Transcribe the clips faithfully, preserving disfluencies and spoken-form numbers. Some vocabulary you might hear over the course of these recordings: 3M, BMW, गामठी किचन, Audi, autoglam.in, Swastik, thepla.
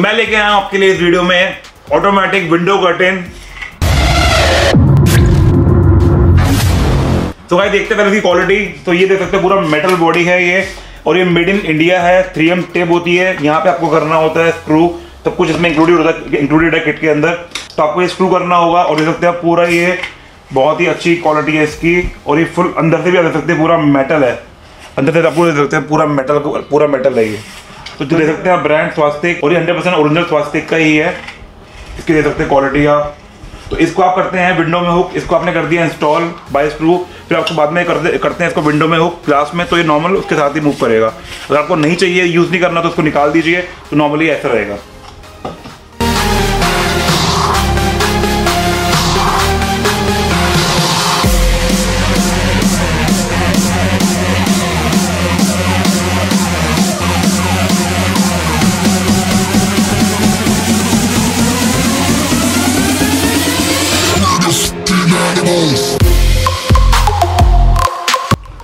मैं लेके आया हूं आपके लिए इस वीडियो में ऑटोमेटिक विंडो कर्टेन। तो भाई देखते हैं इसकी क्वालिटी। तो ये देख सकते हैं पूरा मेटल बॉडी है ये, और ये मेड इन इंडिया है। थ्री एम टेप होती है, यहाँ पे आपको करना होता है स्क्रू, सब कुछ इसमें इंक्लूडेड होता है, इंक्लूडेड है किट के अंदर। तो आपको ये स्क्रू करना होगा और देख सकते हैं पूरा ये बहुत ही अच्छी क्वालिटी है इसकी। और ये फुल अंदर से भी आप देख सकते हैं पूरा मेटल है, अंदर से आपको देख सकते हैं पूरा मेटल पूरा मेटल है ये। तो देख सकते हैं ब्रांड स्वास्तिक, और ये हंड्रेड परसेंट ओरिजिनल स्वास्तिक का ही है। इसकी देख सकते हैं क्वालिटी आप। तो इसको आप करते हैं विंडो में हुक, इसको आपने कर दिया इंस्टॉल बाय स्क्रू, फिर आपको बाद में करते करते हैं इसको विंडो में हुक क्लास में। तो ये नॉर्मल उसके साथ ही मूव करेगा। अगर आपको नहीं चाहिए, यूज़ नहीं करना, तो उसको निकाल दीजिए। तो नॉर्मली ऐसा रहेगा।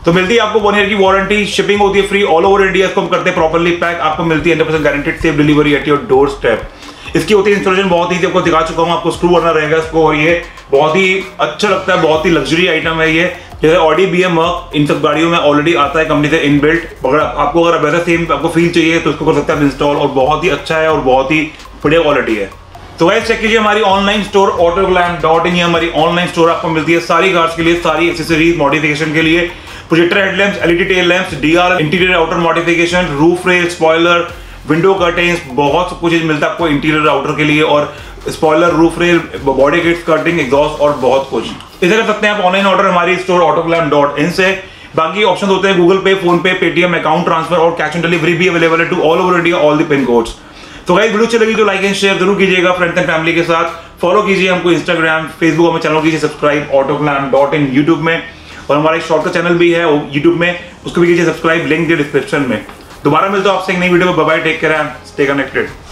तो मिलती है आपको वन ईयर की वारंटी, शिपिंग होती है फ्री ऑल ओवर इंडिया। इसको हम करते हैं प्रॉपर्ली पैक, आपको मिलती है hundred percent guaranteed safe delivery at your door step. इसकी होती है इंस्टॉलेशन बहुत ईजी, आपको दिखा चुका हूँ। आपको स्क्रू करना रहेगा इसको, और ये बहुत ही अच्छा लगता है, बहुत ही लग्जरी आइटम है ये। जैसे ऑडी, बी एम डब्ल्यू, इन सब गाड़ियों में ऑलरेडी आता है कंपनी से इनबिल्ट। अगर आपको अगर वैसा सेम आपको फील चाहिए तो इसको कर सकते हैं आप इंस्टॉल, और बहुत ही अच्छा है और बहुत ही बढ़िया क्वालिटी है। तो गाइस चेक कीजिए हमारी online store Autoglam dot in, हमारी ऑनलाइन स्टोर। आपको मिलती है सारी कार्स के लिए सारी एक्सेसरीज, मॉडिफिकेशन के लिए projector headlamps, LED tail lamps, DR, interior outer modification, roof rail, spoiler, window curtains, बहुत सब कुछ मिलता है आपको इंटीरियर आउटर के लिए। और spoiler, roof rail, body kits, कर्टिंग, exhaust और बहुत कुछ इधर कर सकते हैं आप ऑनलाइन ऑर्डर हमारी स्टोर ऑटोग्लैम डॉट इन से। बाकी ऑप्शन होते हैं Google pay, phone pay, Paytm, account transfer और कैश ऑन डिलीवरी भी अवेलेबल है to all over India, all the pin codes. तो गाइस वीडियो अच्छी लगी तो लाइक एंड शेयर जरूर कीजिएगा फ्रेंड्स एंड फैमिली के साथ। फॉलो कीजिए हमको इंस्टाग्राम, फेसबुक, हमें चैनल कीजिए subscribe Autoglam dot in, YouTube में, और हमारा एक शॉर्ट का चैनल भी है यूट्यूब में, उसको भी कीजिए सब्सक्राइब, लिंक डिस्क्रिप्शन में। दोबारा मिलते हो आपसे एक नई वीडियो में। Bye bye, take care, stay connected.